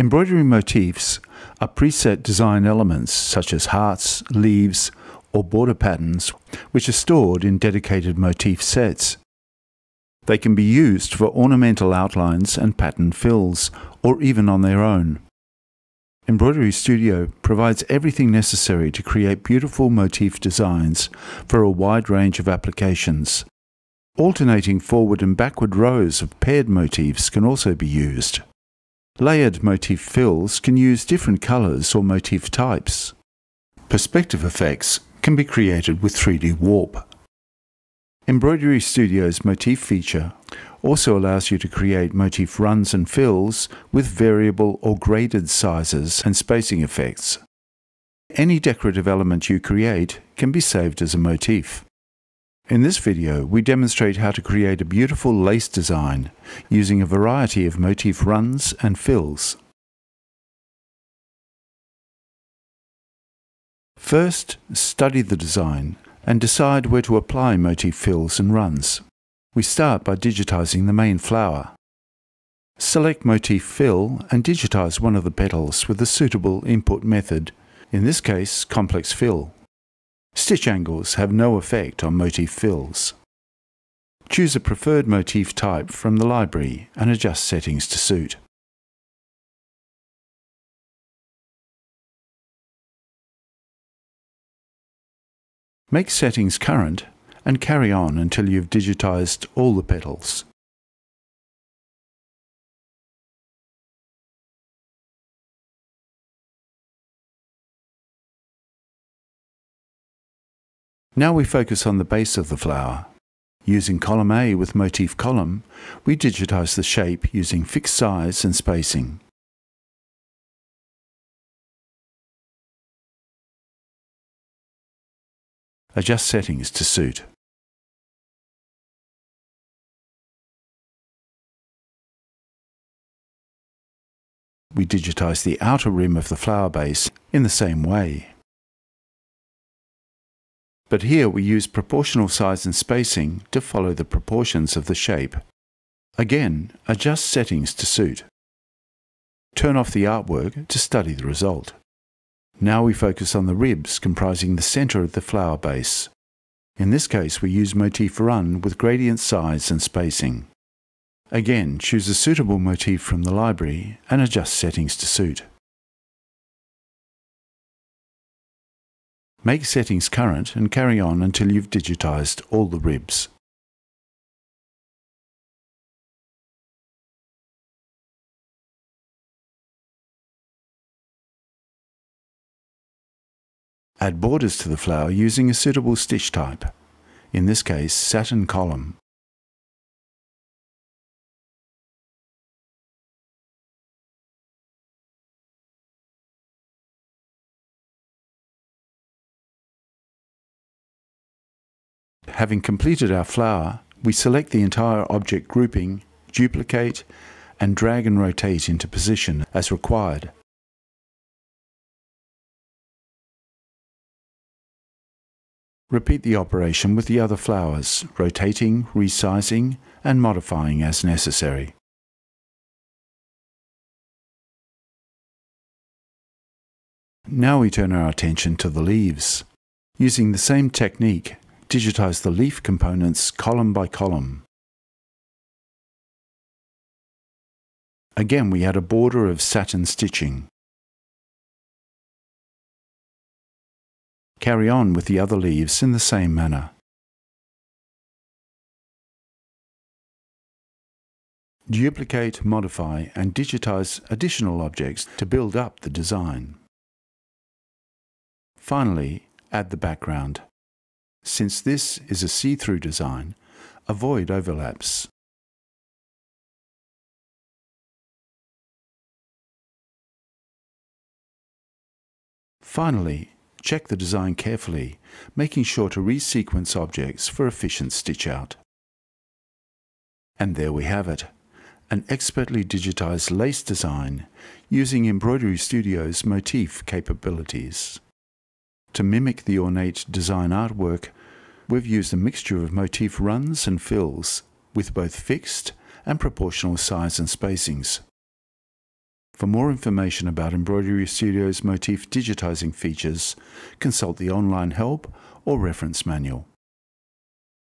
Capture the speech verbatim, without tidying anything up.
Embroidery motifs are preset design elements such as hearts, leaves, or border patterns, which are stored in dedicated motif sets. They can be used for ornamental outlines and pattern fills, or even on their own. Embroidery Studio provides everything necessary to create beautiful motif designs for a wide range of applications. Alternating forward and backward rows of paired motifs can also be used. Layered motif fills can use different colors or motif types. Perspective effects can be created with three D warp. Embroidery Studio's motif feature also allows you to create motif runs and fills with variable or graded sizes and spacing effects. Any decorative element you create can be saved as a motif. In this video, we demonstrate how to create a beautiful lace design using a variety of motif runs and fills. First, study the design and decide where to apply motif fills and runs. We start by digitizing the main flower. Select motif fill and digitize one of the petals with a suitable input method, in this case complex fill. Stitch angles have no effect on motif fills. Choose a preferred motif type from the library and adjust settings to suit. Make settings current and carry on until you've digitized all the petals. Now we focus on the base of the flower. Using column A with motif column, we digitize the shape using fixed size and spacing. Adjust settings to suit. We digitize the outer rim of the flower base in the same way. But here we use proportional size and spacing to follow the proportions of the shape. Again, adjust settings to suit. Turn off the artwork to study the result. Now we focus on the ribs comprising the center of the flower base. In this case, we use motif run with gradient size and spacing. Again, choose a suitable motif from the library and adjust settings to suit. Make settings current and carry on until you've digitized all the ribs. Add borders to the flower using a suitable stitch type, in this case satin column. Having completed our flower, we select the entire object grouping, duplicate, and drag and rotate into position as required. Repeat the operation with the other flowers, rotating, resizing, and modifying as necessary. Now we turn our attention to the leaves. Using the same technique, digitize the leaf components column by column. Again, we add a border of satin stitching. Carry on with the other leaves in the same manner. Duplicate, modify, and digitize additional objects to build up the design. Finally, add the background. Since this is a see-through design, avoid overlaps. Finally, check the design carefully, making sure to resequence objects for efficient stitch out. And there we have it, an expertly digitized lace design using Embroidery Studio's motif capabilities. To mimic the ornate design artwork, we've used a mixture of motif runs and fills with both fixed and proportional size and spacings. For more information about Embroidery Studio's motif digitizing features, consult the online help or reference manual.